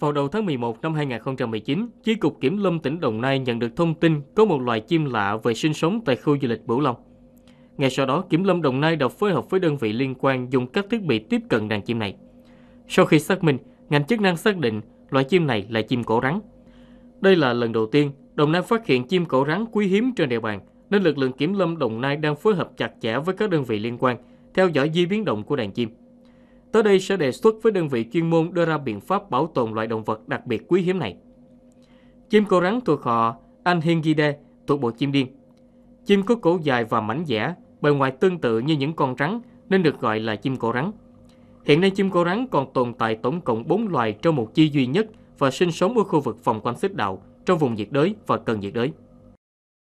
Vào đầu tháng 11 năm 2019, Chi cục Kiểm lâm tỉnh Đồng Nai nhận được thông tin có một loài chim lạ về sinh sống tại khu du lịch Bửu Long. Ngay sau đó, Kiểm lâm Đồng Nai đã phối hợp với đơn vị liên quan dùng các thiết bị tiếp cận đàn chim này. Sau khi xác minh, ngành chức năng xác định loài chim này là chim cổ rắn. Đây là lần đầu tiên Đồng Nai phát hiện chim cổ rắn quý hiếm trên địa bàn, nên lực lượng Kiểm lâm Đồng Nai đang phối hợp chặt chẽ với các đơn vị liên quan, theo dõi di biến động của đàn chim. Tới đây sẽ đề xuất với đơn vị chuyên môn đưa ra biện pháp bảo tồn loại động vật đặc biệt quý hiếm này. Chim cổ rắn thuộc họ Anhingidae, thuộc bộ chim điên. Chim có cổ dài và mảnh dẻ, bề ngoài tương tự như những con rắn nên được gọi là chim cổ rắn. Hiện nay chim cổ rắn còn tồn tại tổng cộng 4 loài trong một chi duy nhất và sinh sống ở khu vực vòng quanh xích đạo, trong vùng nhiệt đới và cận nhiệt đới.